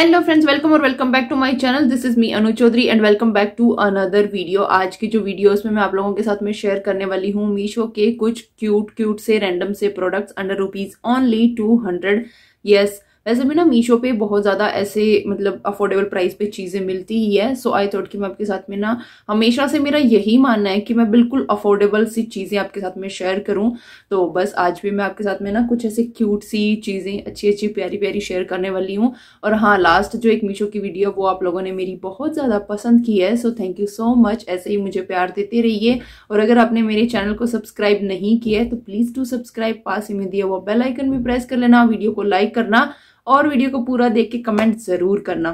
Hello friends, welcome और welcome back to my channel. This is me Anu Chaudhary and welcome back to another video. आज की जो videos में मैं आप लोगों के साथ में शेयर करने वाली हूँ मीशो के कुछ क्यूट से रैंडम से products under rupees only 200। Yes, वैसे भी ना मीशो पे बहुत ज़्यादा ऐसे मतलब अफोर्डेबल प्राइस पे चीज़ें मिलती ही है। सो आई थॉट कि मैं आपके साथ में ना, हमेशा से मेरा यही मानना है कि मैं बिल्कुल अफोर्डेबल सी चीज़ें आपके साथ में शेयर करूं, तो बस आज भी मैं आपके साथ में ना कुछ ऐसे क्यूट सी चीज़ें अच्छी प्यारी प्यारी शेयर करने वाली हूँ। और हाँ, लास्ट जो एक मीशो की वीडियो वो आप लोगों ने मेरी बहुत ज़्यादा पसंद की है, so thank you so much. ऐसे ही मुझे प्यार देते रहिए और अगर आपने मेरे चैनल को सब्सक्राइब नहीं किया है तो प्लीज़ डू सब्सक्राइब, पास ही में दिया वो बेल आइकन भी प्रेस कर लेना, वीडियो को लाइक करना और वीडियो को पूरा देख के कमेंट जरूर करना।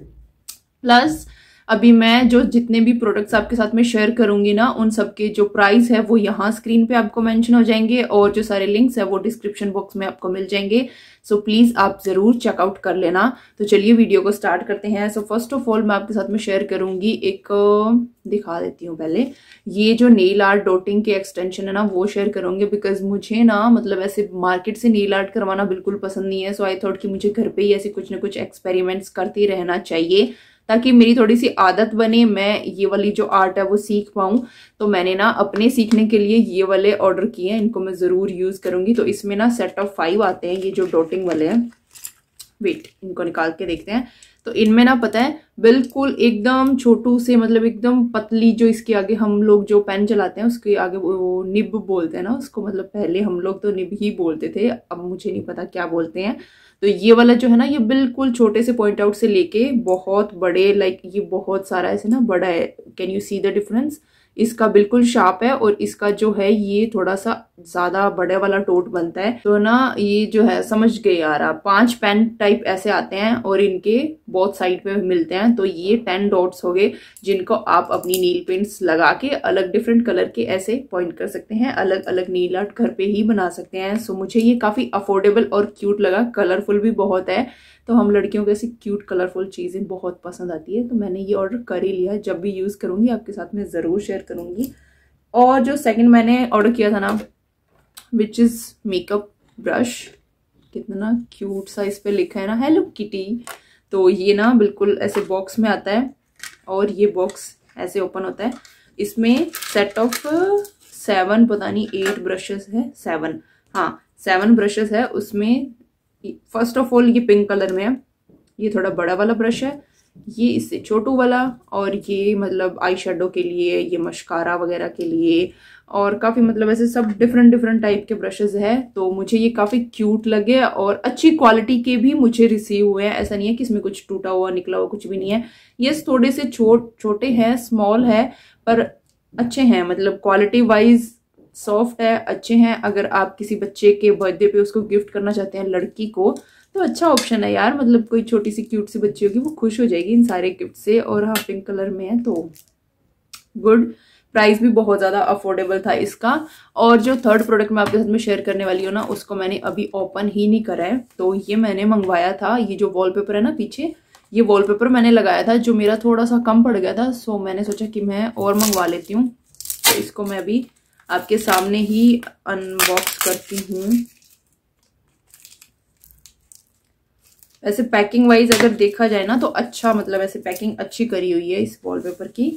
प्लस अभी मैं जो जितने भी प्रोडक्ट्स आपके साथ में शेयर करूंगी ना, उन सबके जो प्राइस है वो यहाँ स्क्रीन पे आपको मेंशन हो जाएंगे और जो सारे लिंक्स है वो डिस्क्रिप्शन बॉक्स में आपको मिल जाएंगे। सो प्लीज आप जरूर चेकआउट कर लेना। तो चलिए वीडियो को स्टार्ट करते हैं। सो फर्स्ट ऑफ ऑल मैं आपके साथ में शेयर करूंगी, एक दिखा देती हूँ पहले, ये जो नेल आर्ट डॉटिंग के एक्सटेंशन है ना वो शेयर करूंगी, बिकॉज मुझे ना मतलब ऐसे मार्केट से नेल आर्ट करवाना बिल्कुल पसंद नहीं है। सो आई थॉट कि मुझे घर पे ही ऐसे कुछ ना कुछ एक्सपेरिमेंट्स करते रहना चाहिए ताकि मेरी थोड़ी सी आदत बने, मैं ये वाली जो आर्ट है वो सीख पाऊँ। तो मैंने ना अपने सीखने के लिए ये वाले ऑर्डर किए हैं, इनको मैं ज़रूर यूज़ करूँगी। तो इसमें ना सेट ऑफ 5 आते हैं, ये जो डॉटिंग वाले हैं। वेट, इनको निकाल के देखते हैं। तो इनमें ना पता है बिल्कुल एकदम छोटू से, मतलब एकदम पतली, जो इसके आगे हम लोग जो पेन चलाते हैं उसके आगे वो निब बोलते हैं ना उसको, मतलब पहले हम लोग तो निब ही बोलते थे, अब मुझे नहीं पता क्या बोलते हैं। तो ये वाला जो है ना, ये बिल्कुल छोटे से पॉइंट आउट से लेके बहुत बड़े, लाइक ये बहुत सारा ऐसे ना बड़ा है। Can you see the difference? इसका बिल्कुल शार्प है और इसका जो है ये थोड़ा सा ज्यादा बड़े वाला टोट बनता है। तो ना ये जो है, समझ गए यार आप, 5 पेन टाइप ऐसे आते हैं और इनके बहुत साइड पे मिलते हैं। तो ये 10 डॉट्स हो गए जिनको आप अपनी नील पेंट्स लगा के अलग डिफरेंट कलर के ऐसे पॉइंट कर सकते हैं, अलग अलग नील आर्ट घर पे ही बना सकते हैं। सो मुझे ये काफी अफोर्डेबल और क्यूट लगा, कलरफुल भी बहुत है। तो हम लड़कियों को ऐसी क्यूट कलरफुल चीज़ें बहुत पसंद आती है, तो मैंने ये ऑर्डर कर ही लिया। जब भी यूज़ करूँगी आपके साथ में ज़रूर शेयर करूँगी। और जो सेकंड मैंने ऑर्डर किया था ना, विच इज़ मेकअप ब्रश, कितना क्यूट सा इस पे लिखा है ना, हेलो किटी। तो ये ना बिल्कुल ऐसे बॉक्स में आता है और ये बॉक्स ऐसे ओपन होता है। इसमें सेट ऑफ 7, पता नहीं 8 ब्रशेस है, 7, हाँ 7 ब्रशेस है। उसमें फर्स्ट ऑफ ऑल ये पिंक कलर में है, ये थोड़ा बड़ा वाला ब्रश है, ये इससे छोटू वाला, और ये मतलब आई शेडो के लिए, ये मस्कारा वगैरह के लिए, और काफ़ी मतलब ऐसे सब डिफरेंट टाइप के ब्रशेस हैं। तो मुझे ये काफ़ी क्यूट लगे और अच्छी क्वालिटी के भी मुझे रिसीव हुए हैं। ऐसा नहीं है कि इसमें कुछ टूटा हुआ निकला हुआ कुछ भी नहीं है। ये थोड़े से छोटे हैं, स्मॉल है, पर अच्छे हैं, मतलब क्वालिटी वाइज सॉफ्ट है, अच्छे हैं। अगर आप किसी बच्चे के बर्थडे पे उसको गिफ्ट करना चाहते हैं लड़की को, तो अच्छा ऑप्शन है यार, मतलब कोई छोटी सी क्यूट सी बच्ची होगी वो खुश हो जाएगी इन सारे गिफ्ट से। और हाँ, पिंक कलर में है तो गुड, प्राइस भी बहुत ज़्यादा अफोर्डेबल था इसका। और जो थर्ड प्रोडक्ट मैं आपके साथ में शेयर करने वाली हूँ ना, उसको मैंने अभी ओपन ही नहीं करा है। तो ये मैंने मंगवाया था, ये जो वॉलपेपर है ना पीछे, ये वॉलपेपर मैंने लगाया था जो मेरा थोड़ा सा कम पड़ गया था। सो मैंने सोचा कि मैं और मंगवा लेती हूँ, तो इसको मैं अभी आपके सामने ही अनबॉक्स करती हूँ। ऐसे पैकिंग वाइज अगर देखा जाए ना तो अच्छा, मतलब ऐसे पैकिंग अच्छी करी हुई है इस वॉलपेपर की।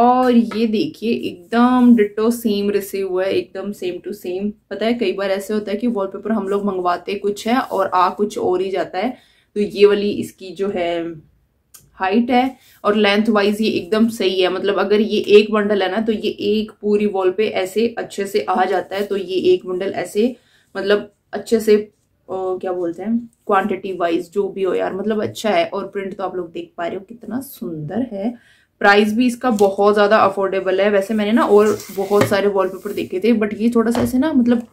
और ये देखिए एकदम डिटो सेम रिसीव हुआ है, एकदम सेम टू सेम। पता है कई बार ऐसे होता है कि वॉलपेपर हम लोग मंगवाते कुछ है और आ कुछ और ही जाता है। तो ये वाली इसकी जो है हाइट है और लेंथ वाइज ये एकदम सही है, मतलब अगर ये एक बंडल है ना तो ये एक पूरी वॉल पे ऐसे अच्छे से आ जाता है। तो ये एक बंडल ऐसे मतलब अच्छे से क्या बोलते हैं, क्वांटिटी वाइज जो भी हो यार, मतलब अच्छा है। और प्रिंट तो आप लोग देख पा रहे हो कितना सुंदर है, प्राइस भी इसका बहुत ज़्यादा अफोर्डेबल है। वैसे मैंने ना और बहुत सारे वॉलपेपर देखे थे, बट ये थोड़ा सा ऐसे ना मतलब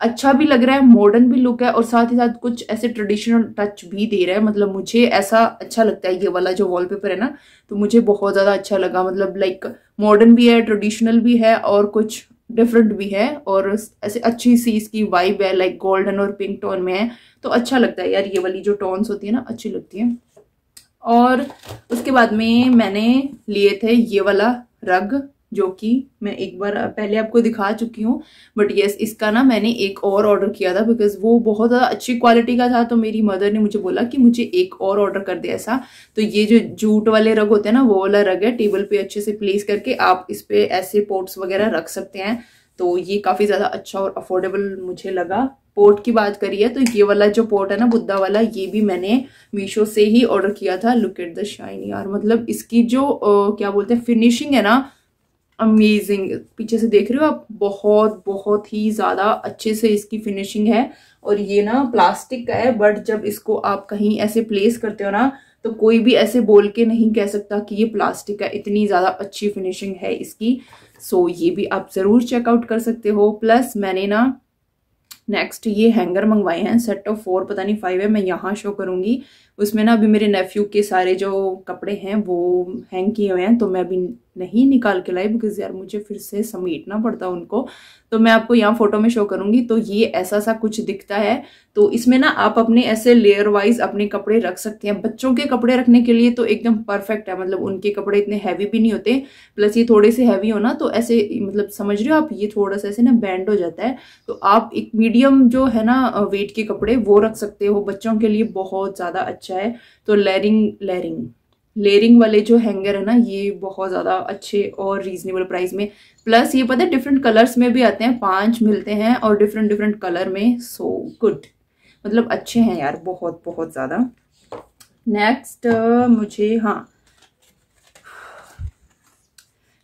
अच्छा भी लग रहा है, मॉडर्न भी लुक है और साथ ही साथ कुछ ऐसे ट्रेडिशनल टच भी दे रहा है। मतलब मुझे ऐसा अच्छा लगता है ये वाला जो वॉलपेपर है ना, तो मुझे बहुत ज़्यादा अच्छा लगा। मतलब लाइक मॉडर्न भी है, ट्रेडिशनल भी है और कुछ डिफरेंट भी है, और ऐसे अच्छी सी इसकी वाइब है, लाइक गोल्डन और पिंक टोन में है। तो अच्छा लगता है यार, ये वाली जो टोन्स होती है ना अच्छी लगती है। और उसके बाद में मैंने लिए थे ये वाला रग, जो कि मैं एक बार पहले आपको दिखा चुकी हूँ। बट येस, इसका ना मैंने एक और ऑर्डर किया था बिकॉज वो बहुत ज़्यादा अच्छी क्वालिटी का था। तो मेरी मदर ने मुझे बोला कि मुझे एक और ऑर्डर कर दे ऐसा। तो ये जो जूट वाले रग होते हैं ना, वो वाला रग है। टेबल पे अच्छे से प्लेस करके आप इस पर ऐसे पोर्ट्स वगैरह रख सकते हैं। तो ये काफ़ी ज़्यादा अच्छा और अफोर्डेबल मुझे लगा। पोर्ट की बात करी है तो ये वाला जो पोर्ट है ना, बुद्धा वाला, ये भी मैंने मीशो से ही ऑर्डर किया था। लुक एट द शाइन यार, मतलब इसकी जो क्या बोलते हैं फिनिशिंग है ना, अमेजिंग। पीछे से देख रहे हो आप, बहुत बहुत ही ज़्यादा अच्छे से इसकी फिनिशिंग है। और ये ना प्लास्टिक का है, बट जब इसको आप कहीं ऐसे प्लेस करते हो ना तो कोई भी ऐसे बोल के नहीं कह सकता कि ये प्लास्टिक है, इतनी ज़्यादा अच्छी फिनिशिंग है इसकी। सो ये भी आप ज़रूर चेकआउट कर सकते हो। प्लस मैंने ना नेक्स्ट ये हैंगर मंगवाए हैं, सेट ऑफ 4 पता नहीं 5 है, मैं यहाँ शो करूँगी। उसमें ना अभी मेरे नेफ्यू के सारे जो कपड़े हैं वो हैंग किए हुए हैं, तो मैं अभी नहीं निकाल के लाई बिकॉज यार मुझे फिर से समेटना पड़ता उनको। तो मैं आपको यहाँ फोटो में शो करूँगी। तो ये ऐसा सा कुछ दिखता है। तो इसमें ना आप अपने ऐसे लेयर वाइज अपने कपड़े रख सकते हैं। बच्चों के कपड़े रखने के लिए तो एकदम परफेक्ट है, मतलब उनके कपड़े इतने हैवी भी नहीं होते। प्लस ये थोड़े से हैवी हो ना तो ऐसे, मतलब समझ रहे हो आप, ये थोड़ा सा ऐसे ना बैंड हो जाता है। तो आप एक मीडियम जो है ना वेट के कपड़े वो रख सकते हो, बच्चों के लिए बहुत ज़्यादा अच्छा है। तो लेयरिंग वाले जो हैंगर है ना, ये बहुत ज़्यादा अच्छे और रीजनेबल प्राइस में। प्लस ये पता है डिफरेंट कलर्स में भी आते हैं, 5 मिलते हैं और डिफरेंट कलर में। सो गुड, मतलब अच्छे हैं यार बहुत ज़्यादा। नेक्स्ट मुझे, हाँ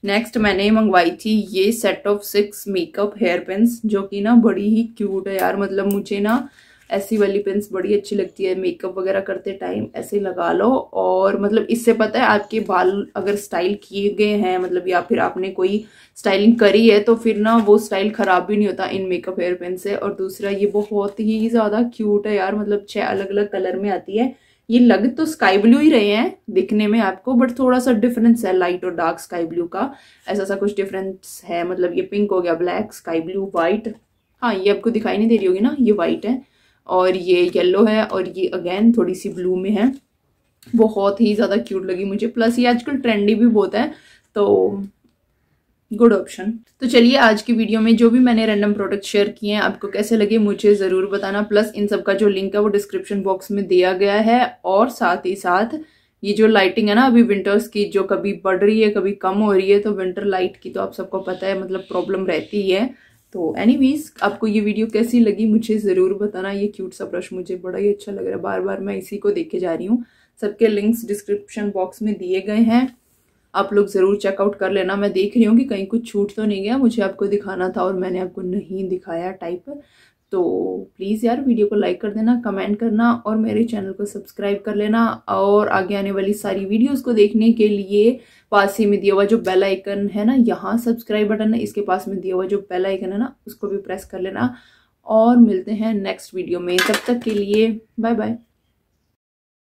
नेक्स्ट मैंने मंगवाई थी ये set of 6 makeup hair pins, जो कि ना बड़ी ही क्यूट है यार। मतलब मुझे ना ऐसी वाली पिन्स बड़ी अच्छी लगती है, मेकअप वगैरह करते टाइम ऐसे लगा लो। और मतलब इससे पता है आपके बाल अगर स्टाइल किए गए हैं, मतलब या फिर आपने कोई स्टाइलिंग करी है, तो फिर ना वो स्टाइल ख़राब भी नहीं होता इन मेकअप हेयर पिन से। और दूसरा ये बहुत ही ज़्यादा क्यूट है यार, मतलब 6 अलग कलर में आती है। ये लग तो स्काई ब्लू ही रहे हैं दिखने में आपको, बट थोड़ा सा डिफरेंस है लाइट और डार्क स्काई ब्लू का, ऐसा सा कुछ डिफरेंस है। मतलब ये पिंक हो गया, ब्लैक, स्काई ब्लू, वाइट। हाँ ये आपको दिखाई नहीं दे रही होगी ना, ये वाइट है और ये येलो है और ये अगेन थोड़ी सी ब्लू में है। बहुत ही ज़्यादा क्यूट लगी मुझे। प्लस ये आजकल ट्रेंडी भी बहुत है, तो गुड ऑप्शन। तो चलिए आज की वीडियो में जो भी मैंने रैंडम प्रोडक्ट शेयर किए हैं आपको कैसे लगे मुझे ज़रूर बताना। प्लस इन सब का जो लिंक है वो डिस्क्रिप्शन बॉक्स में दिया गया है। और साथ ही साथ ये जो लाइटिंग है ना अभी विंटर्स की, जो कभी बढ़ रही है कभी कम हो रही है, तो विंटर लाइट की तो आप सबको पता है मतलब प्रॉब्लम रहती है। तो एनीवेज, आपको ये वीडियो कैसी लगी मुझे ज़रूर बताना। ये क्यूट सा ब्रश मुझे बड़ा ही अच्छा लग रहा है, बार बार मैं इसी को देखे जा रही हूँ। सबके लिंक्स डिस्क्रिप्शन बॉक्स में दिए गए हैं, आप लोग ज़रूर चेकआउट कर लेना। मैं देख रही हूँ कि कहीं कुछ छूट तो नहीं गया, मुझे आपको दिखाना था और मैंने आपको नहीं दिखाया टाइप। तो प्लीज़ यार वीडियो को लाइक कर देना, कमेंट करना और मेरे चैनल को सब्सक्राइब कर लेना। और आगे आने वाली सारी वीडियोज़ को देखने के लिए पास ही में दिया हुआ जो बेल आइकन है ना, यहाँ सब्सक्राइब बटन है, इसके पास में दिया हुआ जो बेल आइकन है ना उसको भी प्रेस कर लेना। और मिलते हैं नेक्स्ट वीडियो में, तब तक के लिए बाय बाय।